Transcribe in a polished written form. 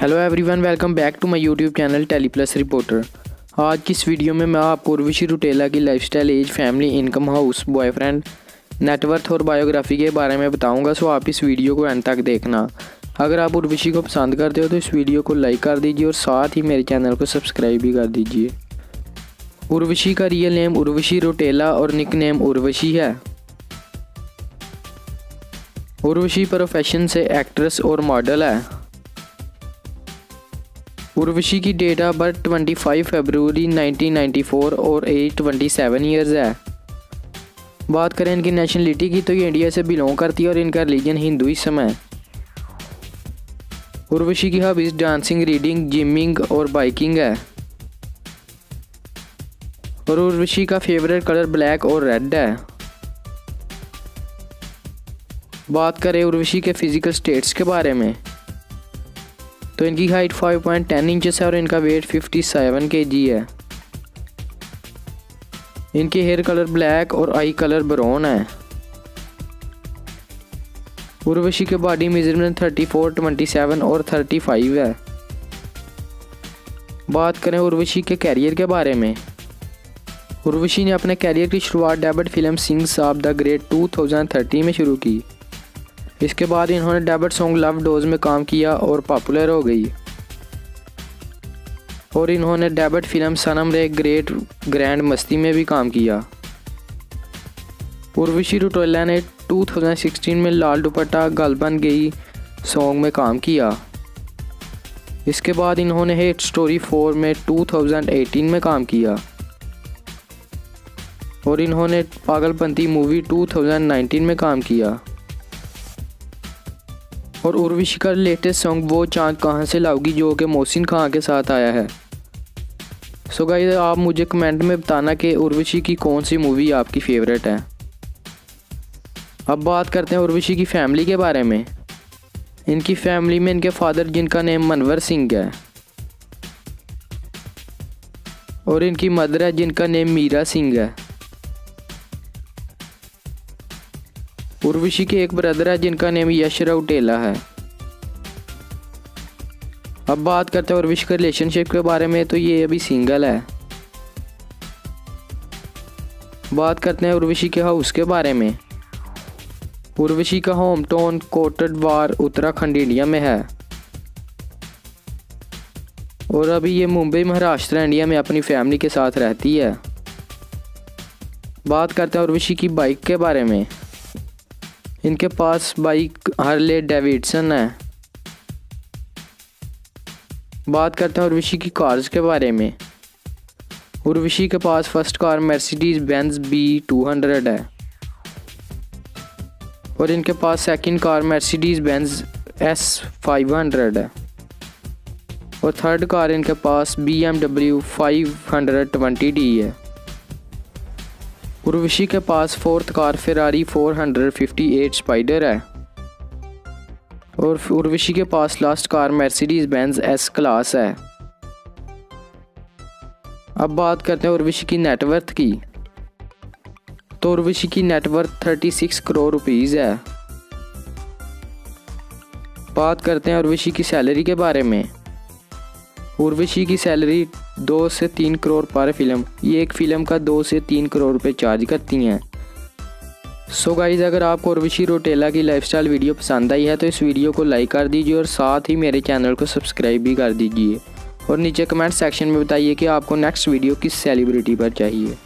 Hello everyone, welcome back to my YouTube channel tele plus reporter. आज की इस video में मैं आपको उर्वशी रुटेला की lifestyle, age, family, income, house, boyfriend, net worth और बायोग्राफी के बारे में बताऊंगा। सो आप इस वीडियो को अंत तक देखना। अगर आप उर्वशी को पसंद करते हो तो इस वीडियो को लाइक कर दीजिए और साथ ही मेरे चैनल को सब्सक्राइब भी कर दीजिए। उर्वशी का रियल नेम उर्वशी रुटेला और निकनेम उर्वशी है। उर्वशी प्रोफेशन से एक्ट्रेस और मॉडल है। उर्वशी की डेट ऑफ बर्थ 25 फरवरी 1994 और एज 27 इयर्स है। बात करें इनकी नेशनलिटी की तो ये इंडिया से बिलोंग करती है और इनका रिलीजन हिंदुइज्म है। उर्वशी की हॉबीज डांसिंग, रीडिंग, जिमिंग और बाइकिंग है। और उर्वशी का फेवरेट कलर ब्लैक और रेड है। बात करें उर्वशी के फिजिकल स्टेट्स के बारे में तो इनकी हाइट 5.10 इंचेस है और इनका वेट 57 केजी है। इनके हेयर कलर ब्लैक और आई कलर ब्राउन है। उर्वशी के बॉडी मेजरमेंट 34, 27 और 35 है। बात करें उर्वशी के कैरियर के बारे में, उर्वशी ने अपने कैरियर की शुरुआत debut film Singh Saab the Great 2013 में शुरू की। इसके बाद इन्होंने डेब्यू सॉन्ग लव डोज में काम किया और पॉपुलर हो गई। और इन्होंने डेब्यू फिल्म सनम रे ग्रेट ग्रैंड मस्ती में भी काम किया। उर्वशी रुटेला ने 2016 में लाल दुपट्टा गुलबन गई सॉन्ग में काम किया। इसके बाद इन्होंने हिट स्टोरी 4 में 2018 में काम किया। और इन्होंने पागलपंती मूवी 2019 में काम किया। और उर्वशी का लेटेस्ट सॉन्ग वो चांद कहाँ से लाओगी जो कि मोहसिन खान के साथ आया है। सो गाइस, आप मुझे कमेंट में बताना कि उर्वशी की कौन सी मूवी आपकी फेवरेट है। अब बात करते हैं उर्वशी की फैमिली के बारे में। इनकी फैमिली में इनके फादर, जिनका नेम मनवर सिंह है, और इनकी मदर है जिनका नेम मीरा सिंह है। उर्वशी के एक ब्रदर है जिनका नेम यशराव डेला है। अब बात करते हैं उर्वशी के रिलेशनशिप के बारे में तो ये अभी सिंगल है। बात करते हैं उर्वशी के हाउस के बारे में। उर्वशी का home town Kotdwar Uttarakhand India में है और अभी ये मुंबई, महाराष्ट्र, इंडिया में अपनी फैमिली के साथ रहती है। बात करते हैं उर्वशी की बाइक के बारे में। इनके पास बाइक हार्ले डेविडसन है। बात करते हैं उर्वशी की कार्स के बारे में। उर्वशी के पास first car Mercedes Benz B200 है और इनके पास second car Mercedes Benz S500 है और थर्ड कार इनके पास BMW 520D है। उर्वशी के पास फोर्थ कार फेरारी 458 स्पाइडर है और उर्वशी के पास last car Mercedes Benz S class है। अब बात करते हैं उर्वशी की नेटवर्थ की तो उर्वशी की नेटवर्थ 36 करोड़ रुपीस है। बात करते हैं उर्वशी की सैलरी के बारे में। उर्वशी की सैलरी 2 से 3 करोड़ पर फिल्म, ये एक फ़िल्म का 2 से 3 करोड़ रुपये चार्ज करती हैं। सो गाइज़, अगर आपको उर्वशी रुटेला की लाइफस्टाइल वीडियो पसंद आई है तो इस वीडियो को लाइक कर दीजिए और साथ ही मेरे चैनल को सब्सक्राइब भी कर दीजिए। और नीचे कमेंट सेक्शन में बताइए कि आपको नेक्स्ट वीडियो किस सेलिब्रिटी पर चाहिए।